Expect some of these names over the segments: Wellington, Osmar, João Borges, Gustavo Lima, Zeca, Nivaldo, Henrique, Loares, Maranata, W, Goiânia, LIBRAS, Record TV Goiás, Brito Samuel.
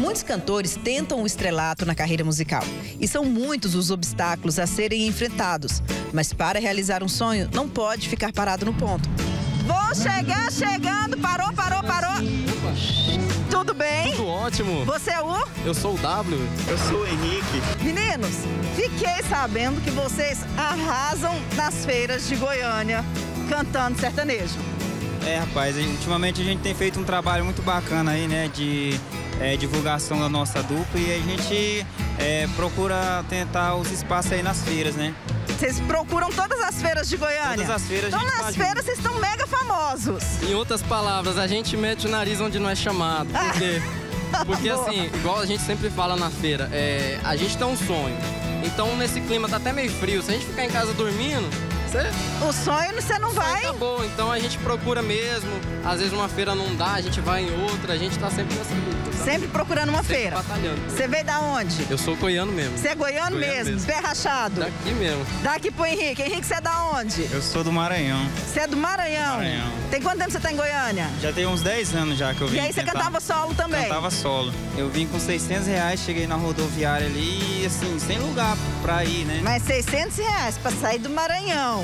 Muitos cantores tentam o estrelato na carreira musical e são muitos os obstáculos a serem enfrentados. Mas para realizar um sonho, não pode ficar parado no ponto. Vou chegar chegando, parou, parou, parou. Tudo bem? Tudo ótimo. Você é o? Eu sou o W. Eu sou o Henrique. Meninos, fiquei sabendo que vocês arrasam nas feiras de Goiânia cantando sertanejo. É, rapaz, ultimamente a gente tem feito um trabalho muito bacana aí, né, de divulgação da nossa dupla, e a gente procura tentar os espaços aí nas feiras, né? Vocês procuram todas as feiras de Goiânia? Todas as feiras. Então, nas feiras, vocês estão mega famosos. Em outras palavras, a gente mete o nariz onde não é chamado. Por quê? Porque, assim, igual a gente sempre fala na feira, a gente tem um sonho. Então, nesse clima, tá até meio frio. Se a gente ficar em casa dormindo, o sonho você não vai. Tá bom, então a gente procura mesmo. Às vezes uma feira não dá, a gente vai em outra. A gente tá sempre nessa luta, tá? Sempre procurando uma feira. Batalhando. Você veio da onde? Eu sou goiano mesmo. Você é goiano mesmo? Pé rachado? Daqui mesmo. Daqui pro Henrique. Henrique, você é da onde? Eu sou do Maranhão. Você é do Maranhão? Maranhão. Tem quanto tempo você tá em Goiânia? Já tem uns 10 anos já que eu vim. E aí você cantava solo também? Cantava solo. Eu vim com R$600, cheguei na rodoviária ali, assim, sem lugar pra ir, né? Mas R$600 pra sair do Maranhão.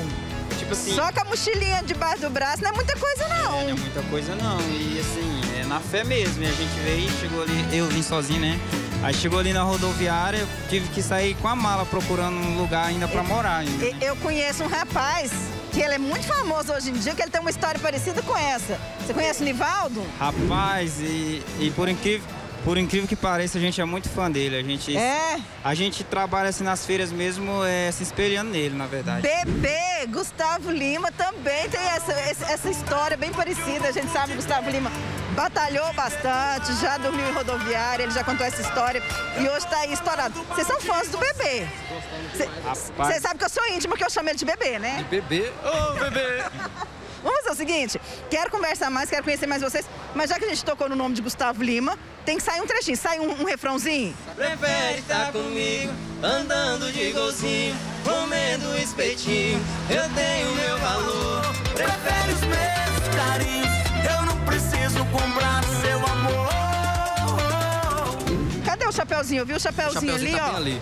Tipo assim, só com a mochilinha debaixo do braço não é muita coisa, não. Não é muita coisa, não. E assim, é na fé mesmo. E a gente veio, chegou ali, eu vim sozinho, né? Aí chegou ali na rodoviária, eu tive que sair com a mala procurando um lugar ainda pra morar. Ainda, né? Eu conheço um rapaz que ele é muito famoso hoje em dia, que ele tem uma história parecida com essa. Você conhece o Nivaldo? Rapaz, e por incrível que pareça, a gente é muito fã dele. A gente trabalha assim nas feiras mesmo, se espelhando nele, na verdade. Bebê, Gustavo Lima também tem essa história bem parecida. A gente sabe que Gustavo Lima batalhou bastante, já dormiu em rodoviária, ele já contou essa história e hoje tá aí estourado. Vocês são fãs do Bebê. Você sabe que eu sou íntima, que eu chamo ele de Bebê, né? De Bebê? Ô, Bebê! Vamos fazer o seguinte, quero conversar mais, quero conhecer mais vocês, mas já que a gente tocou no nome de Gustavo Lima, tem que sair um trechinho, sai um refrãozinho. Prefere estar comigo, andando de golzinho, comendo espetinho, eu tenho meu valor. Prefere os meus carinhos, eu não preciso comprar seu amor. Cadê o chapeuzinho? Viu o chapeuzinho ali, ó? Tá ali.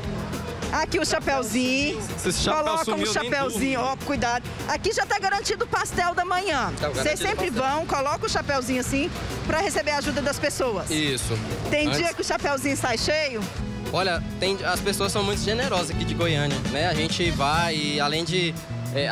Aqui o chapeuzinho, colocam o chapeuzinho, ó, cuidado. Aqui já tá garantido o pastel da manhã. Vocês sempre vão, colocam o chapeuzinho assim pra receber a ajuda das pessoas. Isso. Tem dia que o chapeuzinho sai cheio? Olha, as pessoas são muito generosas aqui de Goiânia, né? A gente vai e além de...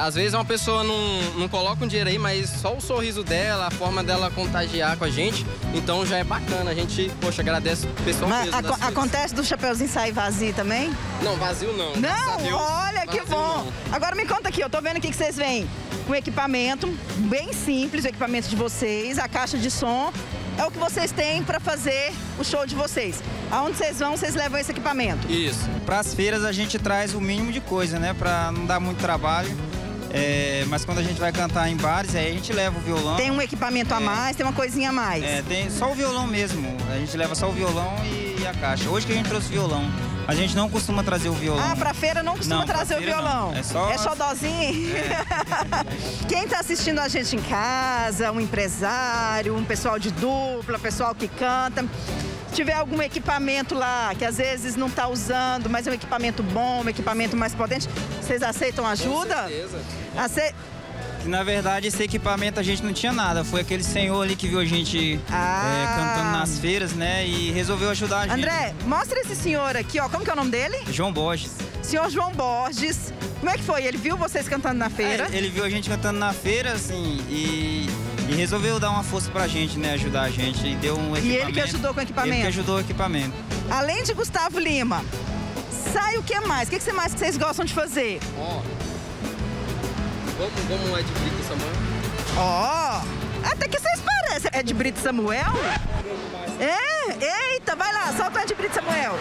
às vezes uma pessoa não coloca um dinheiro aí, mas só o sorriso dela, a forma dela contagiar com a gente, então já é bacana. A gente, poxa, agradece o pessoal mesmo. Acontece do chapeuzinho sair vazio também? Não, vazio não. Não? Olha, que bom. Agora me conta aqui, eu tô vendo aqui que vocês vêm com equipamento bem simples, o equipamento de vocês, a caixa de som, é o que vocês têm para fazer o show de vocês. Aonde vocês vão, vocês levam esse equipamento? Isso. Para as feiras a gente traz o mínimo de coisa, né? Para não dar muito trabalho. Mas quando a gente vai cantar em bares, aí a gente leva o violão. Tem um equipamento a mais, tem uma coisinha a mais. Tem só o violão mesmo. A gente leva só o violão e a caixa. Hoje que a gente trouxe o violão. A gente não costuma trazer o violão. Pra feira não costuma trazer o violão. Não. É xodózinho? Quem tá assistindo a gente em casa, um empresário, um pessoal de dupla, pessoal que canta, tiver algum equipamento lá que às vezes não tá usando, mas é um equipamento bom, um equipamento mais potente, vocês aceitam ajuda? Com certeza. Na verdade, esse equipamento a gente não tinha nada. Foi aquele senhor ali que viu a gente cantando nas feiras, né? E resolveu ajudar a gente. André, mostra esse senhor aqui, ó. Como que é o nome dele? João Borges. Senhor João Borges. Como é que foi? Ele viu vocês cantando na feira? Ele viu a gente cantando na feira, assim, e resolveu dar uma força pra gente, né? Ajudar a gente. E deu um equipamento. E ele que ajudou com o equipamento? Ele que ajudou o equipamento. Além de Gustavo Lima, sai o que mais? O que mais que vocês gostam de fazer? Vamos lá de Brito Samuel. Até que vocês parecem. É de Brito Samuel? Eita, vai lá, solta a de Brito Samuel.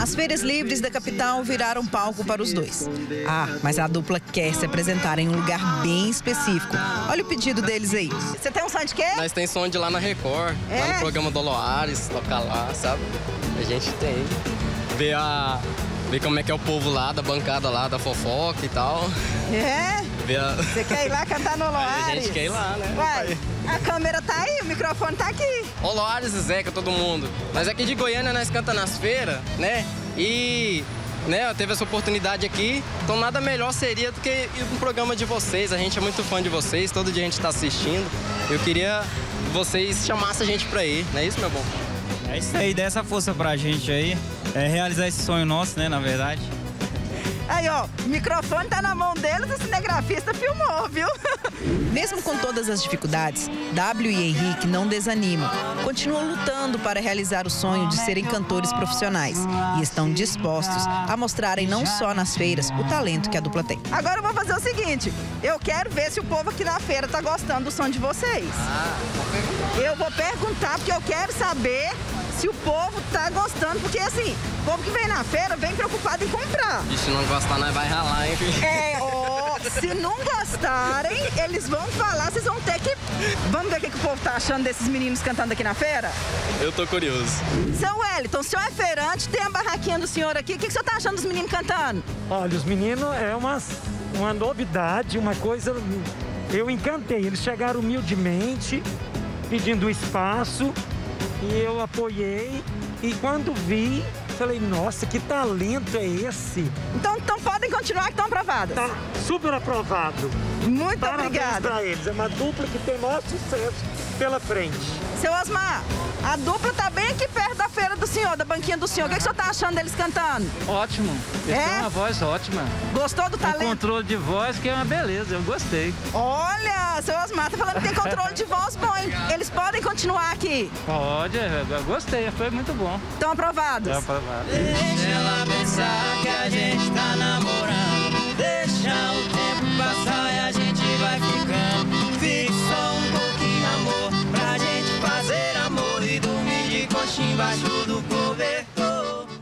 A As feiras livres da capital viraram palco para os dois. Ah, mas a dupla quer se apresentar em um lugar bem específico. Olha o pedido deles aí. Você tem um som de quê? Nós tem som de lá na Record, é? Lá no programa do Loares, tocar lá, sabe? A gente tem. Ver como é que é o povo lá, da bancada lá, da fofoca e tal. É? Você quer ir lá cantar no Loares? A gente quer ir lá, né? Vai. A câmera tá aí, o microfone tá aqui. Ô Loares e Zeca, todo mundo. Mas aqui de Goiânia nós cantamos nas feiras, né? E né, teve essa oportunidade aqui. Então nada melhor seria do que ir para um programa de vocês. A gente é muito fã de vocês, todo dia a gente tá assistindo. Eu queria que vocês chamassem a gente para ir, não é isso, meu bom? É isso aí, dá essa força pra gente aí. É realizar esse sonho nosso, né, na verdade. Aí, ó, o microfone tá na mão deles, o cinegrafista filmou, viu? Mesmo com todas as dificuldades, W e Henrique não desanimam. Continuam lutando para realizar o sonho de serem cantores profissionais. E estão dispostos a mostrarem não só nas feiras o talento que a dupla tem. Agora eu vou fazer o seguinte, eu quero ver se o povo aqui na feira tá gostando do som de vocês. Eu vou perguntar porque eu quero saber se o povo tá gostando, porque assim, o povo que vem na feira vem preocupado em comprar. E se não gostar, nós vai ralar, hein, filho? É, ó, se não gostarem, eles vão falar, vocês vão ter que... Vamos ver o que o povo tá achando desses meninos cantando aqui na feira? Eu tô curioso. Seu Wellington, o senhor é feirante, tem a barraquinha do senhor aqui, o que o senhor tá achando dos meninos cantando? Olha, os meninos é uma novidade, uma coisa... Eu encantei, eles chegaram humildemente, pedindo espaço... E eu apoiei, e quando vi, falei, nossa, que talento é esse? Então podem continuar que estão aprovadas. Tá super aprovado. Muito obrigada. Parabéns pra eles, é uma dupla que tem maior sucesso pela frente. Seu Osmar, a dupla tá bem aqui perto da feira do senhor, da banquinha do senhor. O que o senhor tá achando deles cantando? Ótimo. Eles têm uma voz ótima. Gostou do talento? O controle de voz que é uma beleza, eu gostei. Olha, seu Osmar tá falando que tem controle de voz bom, hein? Eles podem continuar aqui? Pode, eu gostei, foi muito bom. Estão aprovados? Estão aprovados. Deixa ela pensar que a gente tá namorando, deixa o tempo passar e a gente vai ficando. Fique só um pouquinho, amor, pra gente fazer amor e dormir de coxinha embaixo do